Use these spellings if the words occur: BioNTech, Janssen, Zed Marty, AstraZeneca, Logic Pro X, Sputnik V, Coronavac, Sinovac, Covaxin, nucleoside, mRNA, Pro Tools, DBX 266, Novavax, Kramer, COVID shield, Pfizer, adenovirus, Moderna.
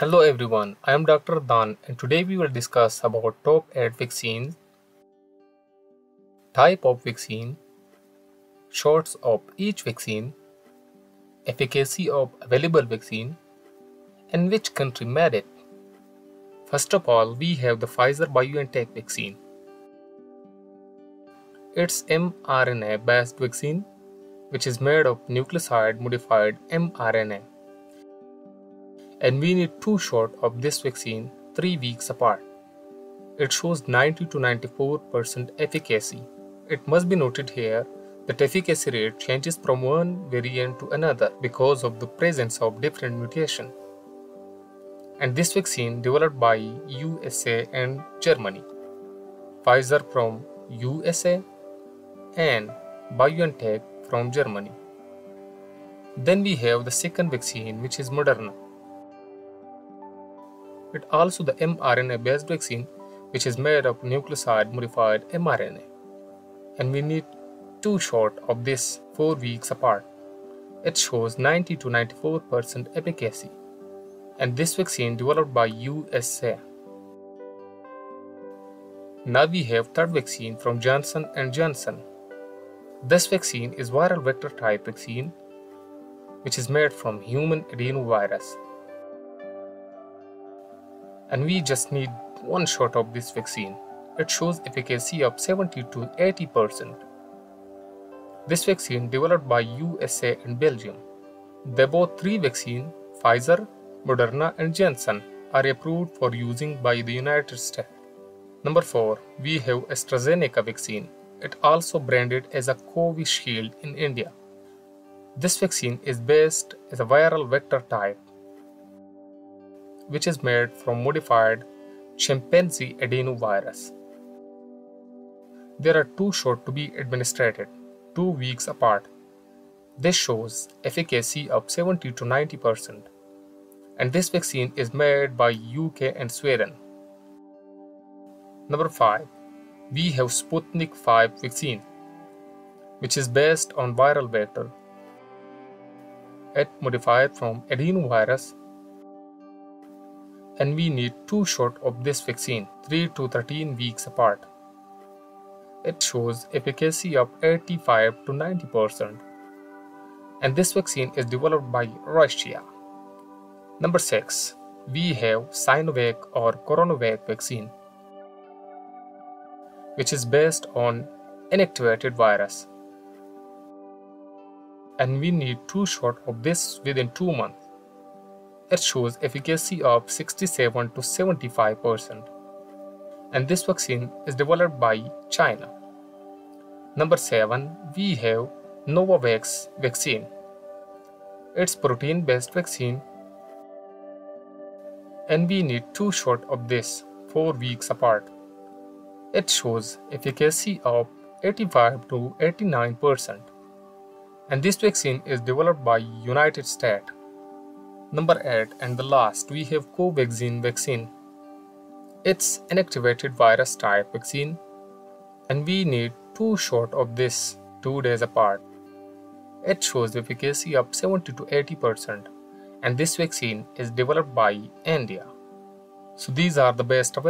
Hello everyone, I am Dr. Dan and today we will discuss about top 8 vaccines, type of vaccine, shots of each vaccine, efficacy of available vaccine, and which country made it. First of all, we have the Pfizer BioNTech vaccine. It's mRNA based vaccine which is made of nucleoside modified mRNA. And we need 2 shots of this vaccine 3 weeks apart. It shows 90 to 94% efficacy. It must be noted here that efficacy rate changes from one variant to another because of the presence of different mutations. And this vaccine developed by USA and Germany. Pfizer from USA and BioNTech from Germany. Then we have the second vaccine, which is Moderna. It also the mRNA based vaccine which is made of nucleoside modified mRNA, and we need 2 shots of this 4 weeks apart. It shows 90 to 94% efficacy, and this vaccine developed by USA. Now we have third vaccine from Janssen and Janssen. This vaccine is viral vector type vaccine which is made from human adenovirus. And we just need 1 shot of this vaccine. It shows efficacy of 70 to 80%. This vaccine developed by USA and Belgium. They both 3 vaccines, Pfizer, Moderna and Janssen, are approved for using by the United States. Number 4, we have AstraZeneca vaccine. It also branded as a COVID shield in India. This vaccine is based as a viral vector type, which is made from modified chimpanzee adenovirus. There are 2 shots to be administered 2 weeks apart. This shows efficacy of 70 to 90%. And this vaccine is made by UK and Sweden. Number 5, we have Sputnik V vaccine, which is based on viral vector. It modified from adenovirus, and we need 2 shots of this vaccine 3 to 13 weeks apart. It shows efficacy of 85 to 90%. And this vaccine is developed by Russia. Number 6, we have Sinovac or Coronavac vaccine, which is based on inactivated virus. And we need 2 shots of this within 2 months. It shows efficacy of 67 to 75%, and this vaccine is developed by China. Number 7, we have Novavax vaccine. It's protein-based vaccine, and we need 2 shots of this 4 weeks apart. It shows efficacy of 85 to 89%, and this vaccine is developed by United States. Number 8 and the last, we have Covaxin vaccine. It's inactivated virus type vaccine, and we need 2 shots of this 2 days apart. It shows efficacy of 70 to 80%, and this vaccine is developed by India. So these are the best available.